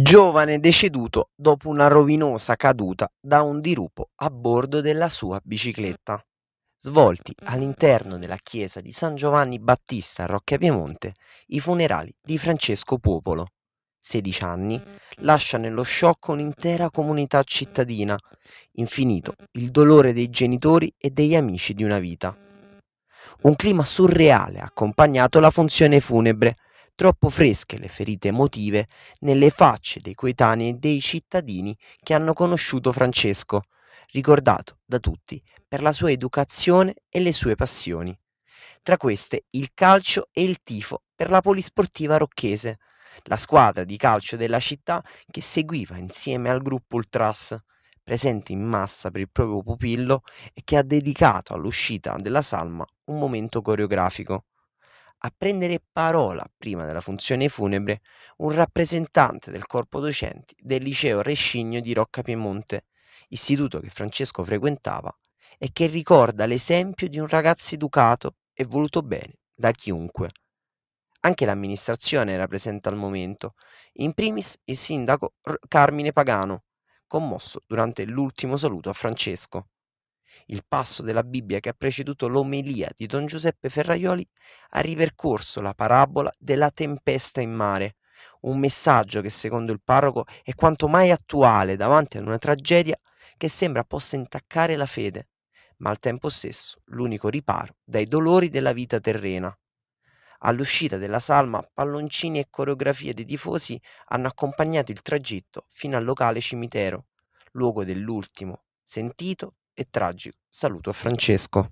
Giovane deceduto dopo una rovinosa caduta da un dirupo a bordo della sua bicicletta. Svolti all'interno della chiesa di San Giovanni Battista a Roccapiemonte i funerali di Francesco Puopolo. 16 anni lascia nello shock un'intera comunità cittadina, infinito il dolore dei genitori e degli amici di una vita. Un clima surreale ha accompagnato la funzione funebre, troppo fresche le ferite emotive nelle facce dei coetanei e dei cittadini che hanno conosciuto Francesco, ricordato da tutti per la sua educazione e le sue passioni. Tra queste il calcio e il tifo per la Polisportiva Rocchese, la squadra di calcio della città che seguiva insieme al gruppo Ultras, presente in massa per il proprio pupillo e che ha dedicato all'uscita della salma un momento coreografico. A prendere parola prima della funzione funebre un rappresentante del corpo docenti del liceo Rescigno di Roccapiemonte, istituto che Francesco frequentava e che ricorda l'esempio di un ragazzo educato e voluto bene da chiunque. Anche l'amministrazione era presente al momento, in primis il sindaco Carmine Pagano, commosso durante l'ultimo saluto a Francesco. Il passo della Bibbia che ha preceduto l'omelia di Don Giuseppe Ferraioli ha ripercorso la parabola della tempesta in mare, un messaggio che secondo il parroco è quanto mai attuale davanti ad una tragedia che sembra possa intaccare la fede, ma al tempo stesso l'unico riparo dai dolori della vita terrena. All'uscita della salma, palloncini e coreografie dei tifosi hanno accompagnato il tragitto fino al locale cimitero, luogo dell'ultimo, sentito e tragico saluto a Francesco.